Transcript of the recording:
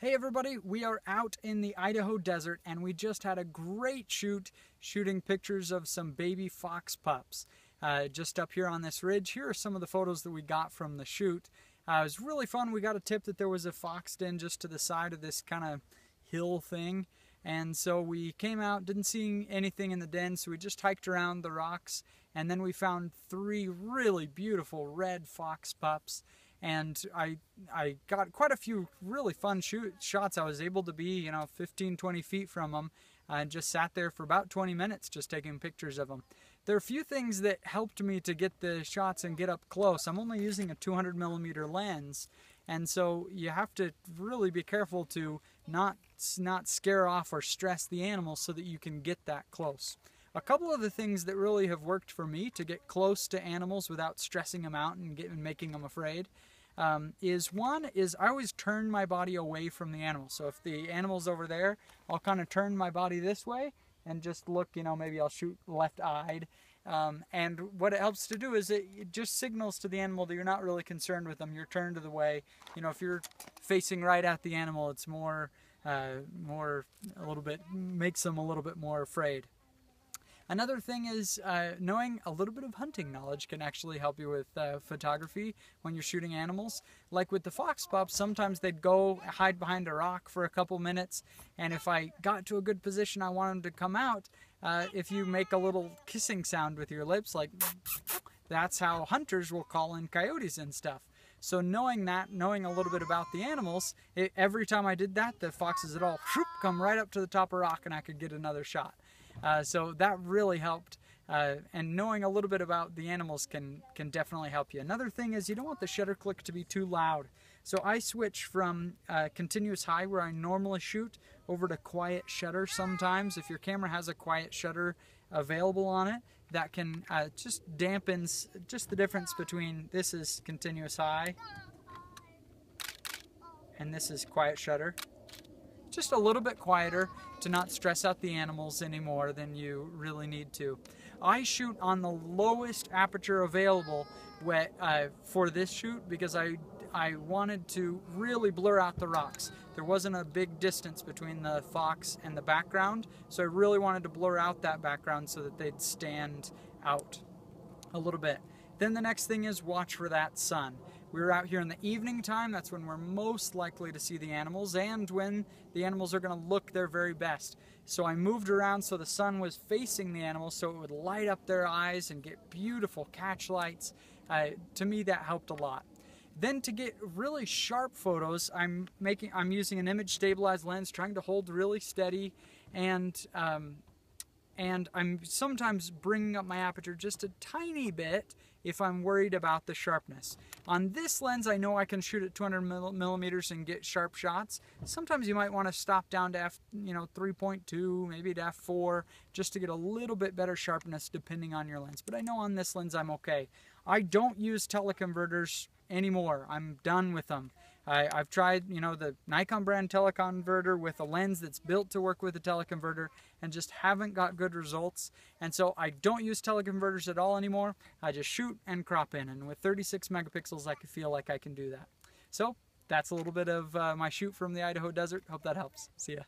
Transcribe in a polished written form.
Hey everybody, we are out in the Idaho desert and we just had a great shoot shooting pictures of some baby fox pups just up here on this ridge. Here are some of the photos that we got from the shoot. It was really fun. We got a tip that there was a fox den just to the side of this kind of hill thing, and so we came out, didn't see anything in the den, so we just hiked around the rocks and then we found three really beautiful red fox pups. And I got quite a few really fun shots. I was able to be, 15, 20 feet from them and just sat there for about 20 minutes just taking pictures of them. There are a few things that helped me to get the shots and get up close. I'm only using a 200mm lens, and so you have to really be careful to not scare off or stress the animal so that you can get that close. A couple of the things that really have worked for me to get close to animals without stressing them out and making them afraid is I always turn my body away from the animal. So if the animal's over there, I'll kind of turn my body this way and just look, maybe I'll shoot left-eyed. And what it helps to do is it just signals to the animal that you're not really concerned with them. You're turned to the way. If you're facing right at the animal, it's makes them a little bit more afraid. Another thing is knowing a little bit of hunting knowledge can actually help you with photography when you're shooting animals. Like with the fox pups, sometimes they'd go hide behind a rock for a couple minutes, and if I got to a good position I want them to come out, if you make a little kissing sound with your lips, like that's how hunters will call in coyotes and stuff. So knowing that, knowing a little bit about the animals, every time I did that, the foxes would all come right up to the top of a rock and I could get another shot. So that really helped, and knowing a little bit about the animals can definitely help you. Another thing is you don't want the shutter click to be too loud. So I switch from continuous high, where I normally shoot, over to quiet shutter sometimes. If your camera has a quiet shutter available on it, that can just dampen just the difference between this is continuous high and this is quiet shutter. Just a little bit quieter to not stress out the animals any more than you really need to. I shoot on the lowest aperture available for this shoot because I wanted to really blur out the rocks. There wasn't a big distance between the fox and the background, so I really wanted to blur out that background so that they'd stand out a little bit. Then the next thing is watch for that sun. We were out here in the evening time. That's when we're most likely to see the animals and when the animals are going to look their very best. So I moved around so the sun was facing the animals so it would light up their eyes and get beautiful catch lights. To me, that helped a lot. Then to get really sharp photos, I'm using an image stabilized lens, trying to hold really steady, and I'm sometimes bringing up my aperture just a tiny bit if I'm worried about the sharpness. On this lens, I know I can shoot at 200mm and get sharp shots. Sometimes you might want to stop down to f3.2, maybe to f4, just to get a little bit better sharpness depending on your lens. But I know on this lens I'm okay. I don't use teleconverters anymore. I'm done with them. I've tried, the Nikon brand teleconverter with a lens that's built to work with a teleconverter and just haven't got good results. And so I don't use teleconverters at all anymore. I just shoot and crop in. And with 36 megapixels, I feel like I can do that. So that's a little bit of my shoot from the Idaho desert. Hope that helps. See ya.